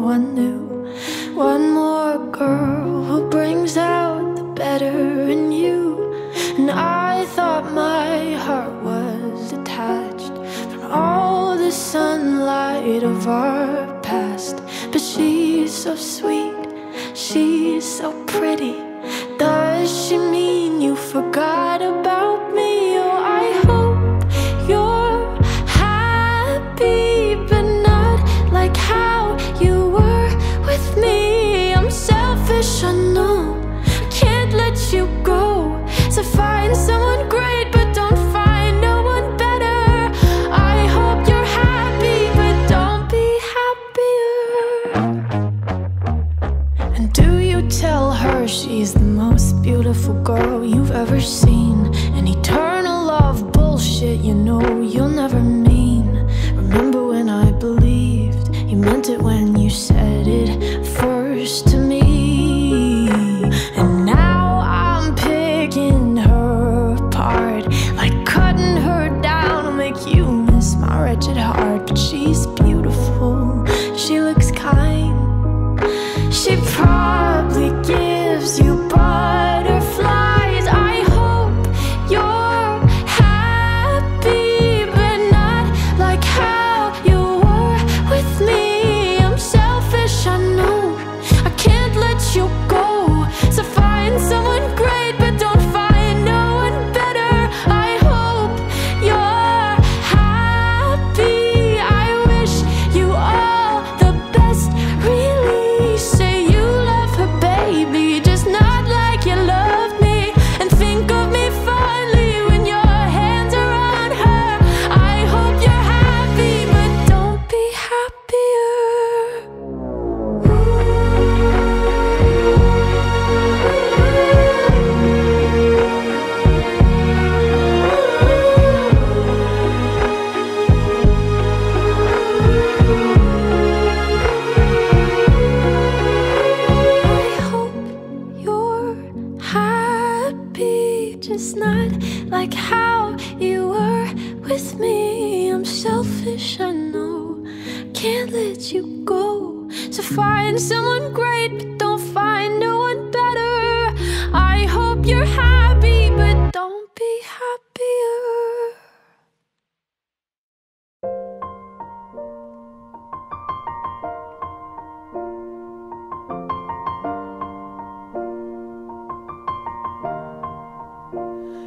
someone new, one more girl who brings out the better in you. And I thought my heart was detached from all the sunlight of our past, but she's so sweet, she's so pretty. Does she mean you forgot about me? Oh, I hope you're happy, but not like how you were with me. I'm selfish, I know, I can't let you go. So find someone great, but don't find no one better. I hope you're happy, but don't be happier. And do you tell her she's the most beautiful girl you've ever seen? An eternal love bullshit you know you'll never mean. Remember when I believed you meant it when you said it first to me? And now I'm picking her apart, like cutting her down will make you miss my wretched heart. But she's beautiful, she looks kind, she probably gives you butterflies. I hope you're happy, but not like how you were with me. I'm selfish, I know, I can't let you go. So find someone great, but don't find no one better. I hope you're happy, I wish you all the best, really. Say you love her, baby, just not like you love me. And think of me fondly when your hands are on her. I hope you're happy, but don't be happier. I hope you're happy, just not like how you were with me. I'm selfish, I know, can't let you go. So find someone great, but don't find no one better. I hope you're happy, but don't be happier.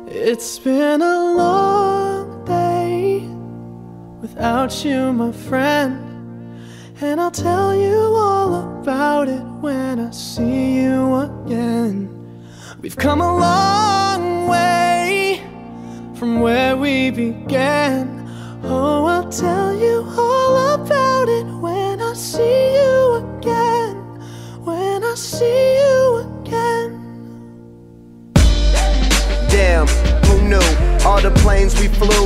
It's been a long day without you, my friend, and I'll tell you all about it when I see you again. We've come a long way from where we began. Oh, I'll tell you all about it when I see you again, when I see you again. Damn. Knew all the planes we flew,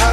How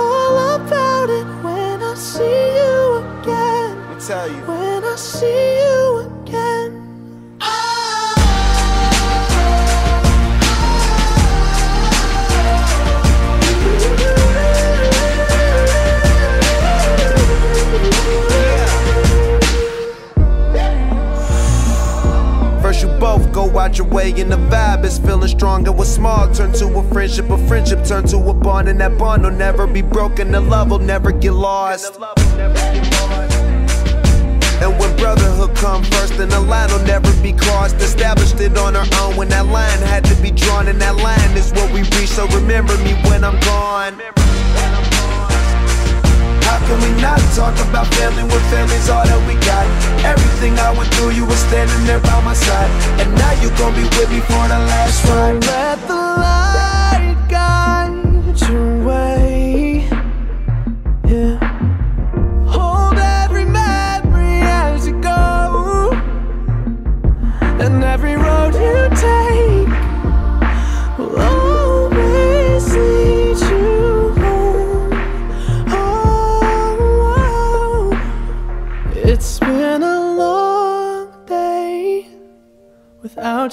all about it when I see you again. Let me tell you. When I see you again. You both go out your way and the vibe is feeling strong, and what's small turned to a friendship turned to a bond, and that bond will never be broken, the love will never get lost. And when brotherhood come first, then the line will never be crossed. Established it on our own when that line had to be drawn, and that line is what we reach, so remember me when I'm gone. talk about failing when failing's all that we got. Everything I went through, you were standing there by my side, and now you gon' be with me for the last ride. So let the light guide your way, yeah. Hold every memory as you go, and every road you take will always lead you. It's been a long day without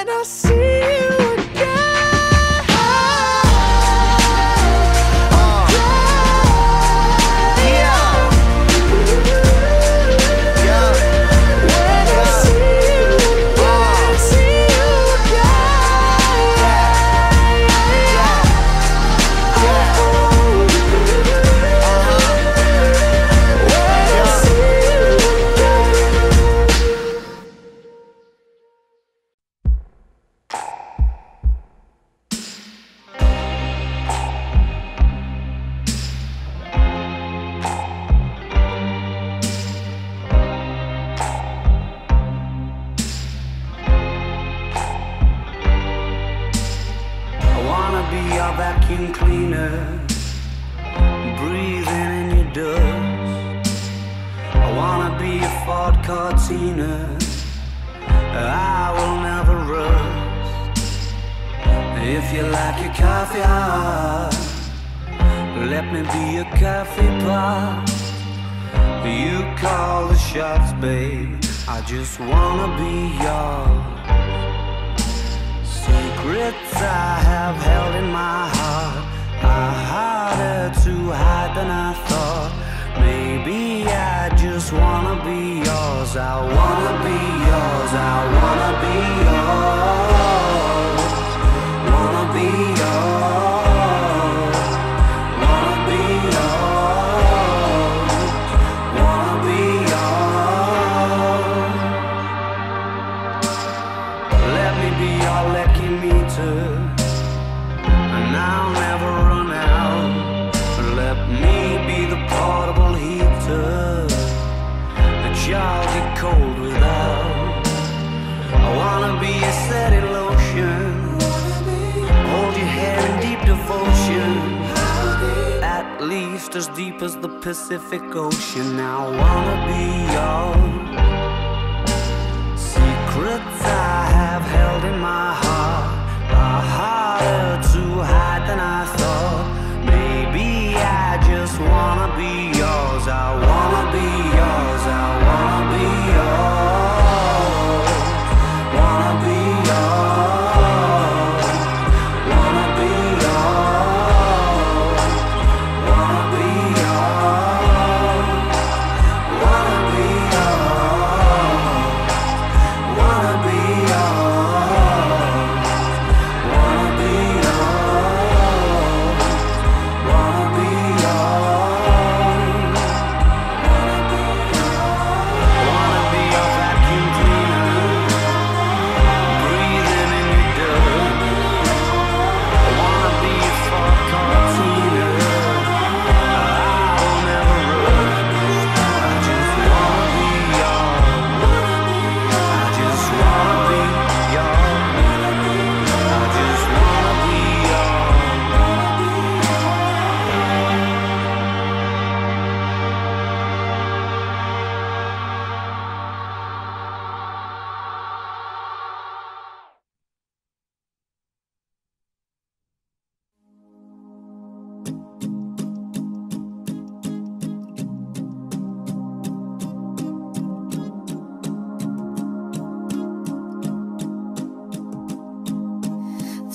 I see you again. As deep as the Pacific Ocean, I wanna be yours. Secrets I have held in my heart are harder to hide than I thought. Maybe I just wanna be yours. I wanna be yours. I wanna be yours. Wanna be yours.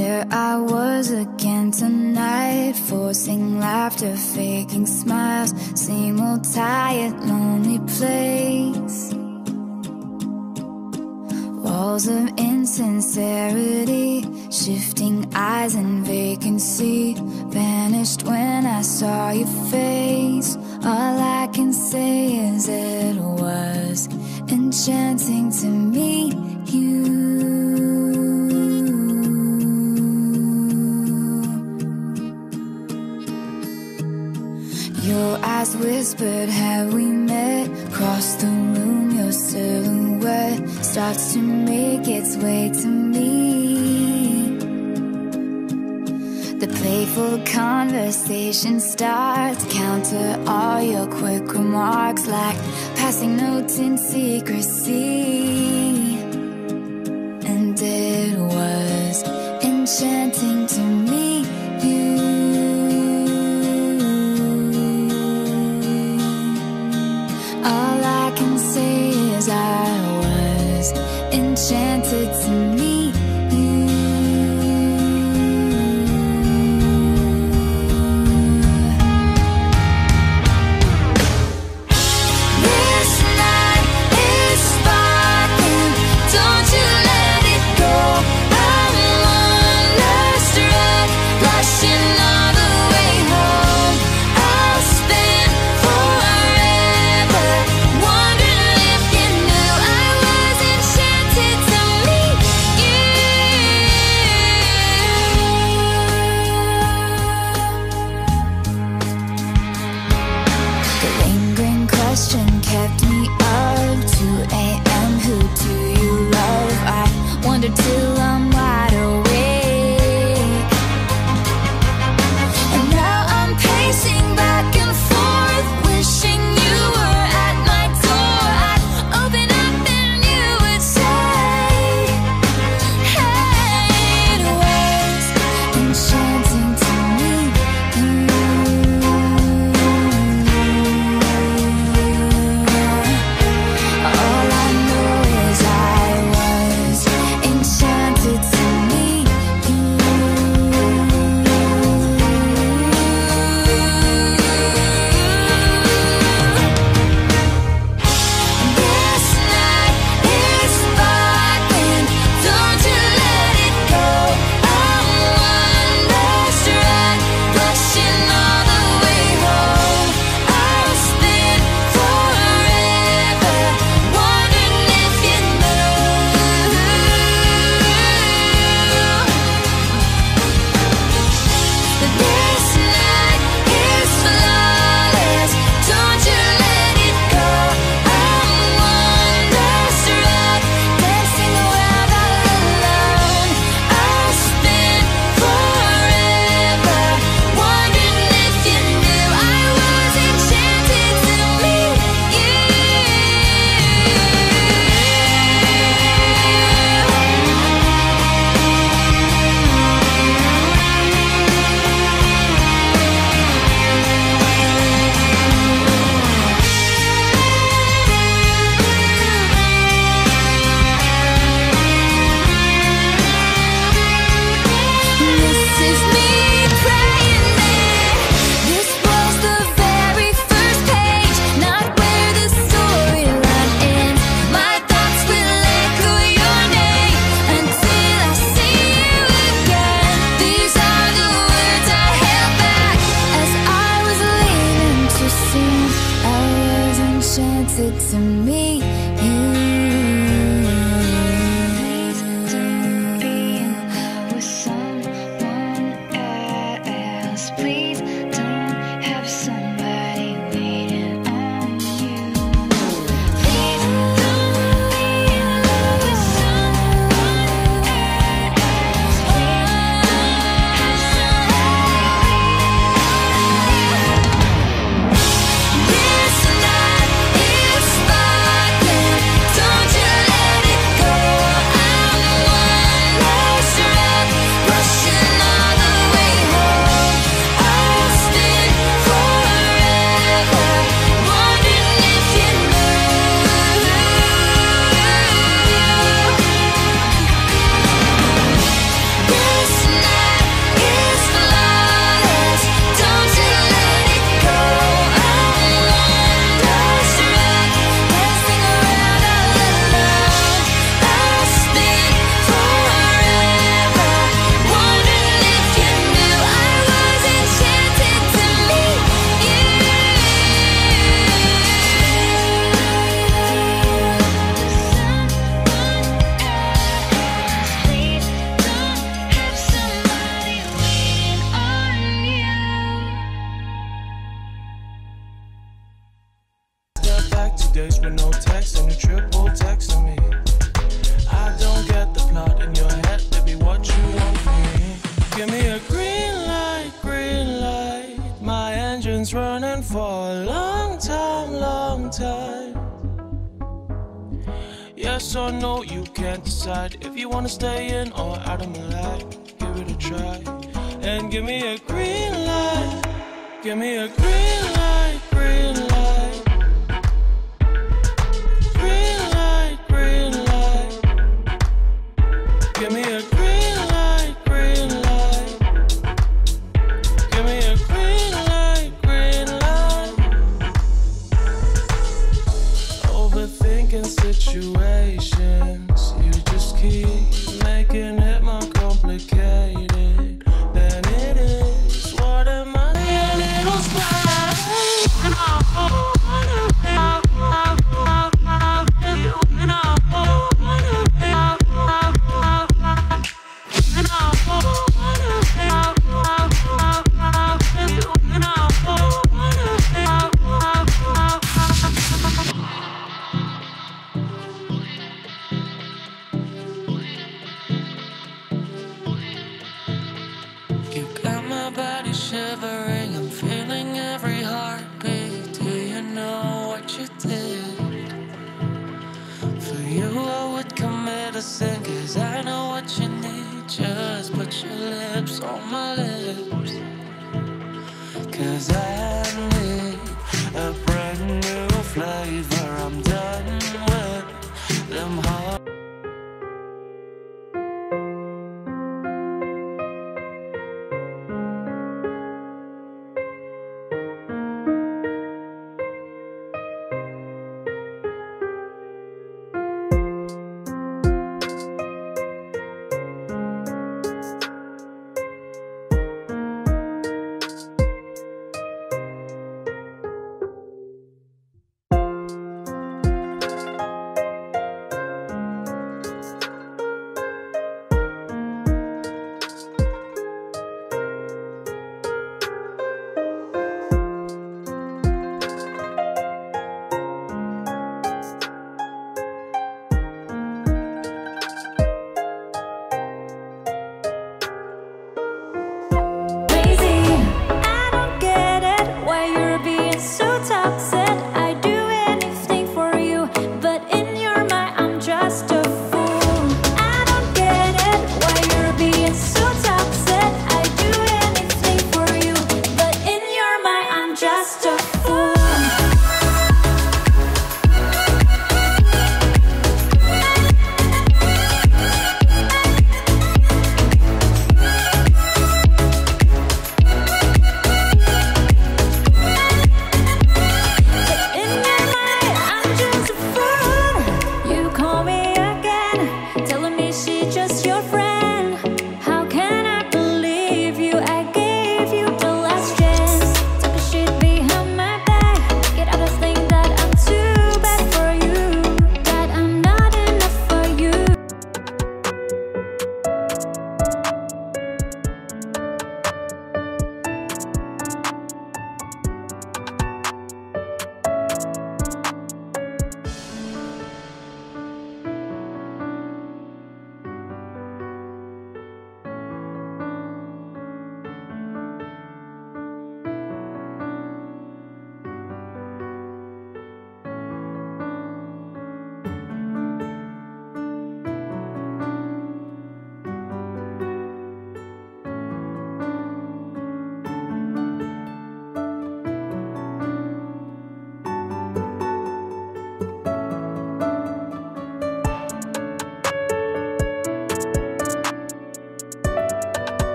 There I was again tonight, forcing laughter, faking smiles, same old tired, lonely place. Walls of insincerity Shifting eyes and vacancy vanished when I saw your face. All I can say is it was enchanting to meet you. Your eyes whispered, had we met? Across the room, your silhouette starts to make its way to me. The playful conversation starts, counter all your quick remarks like passing notes in secrecy. And it was enchanting to meet you. All I can say is I was enchanted to meet you. This night is sparkling, don't you let it go. I'm wonderstruck. Give me a green light, my engine's running for a long time, long time. Yes or no, you can't decide if you wanna stay in or out of my life. Give it a try, and give me a green light, give me a green light, green light. Green light, green light. Give me a green light, green light. Give me a green light, green light. Overthinking situations, you just keep making it more complicated than it is. What am I? You got my body shivering, I'm feeling every heartbeat. Do you know what you did? For you I would commit a sin, 'cause I know what you need. Just put your lips on my lips, 'cause I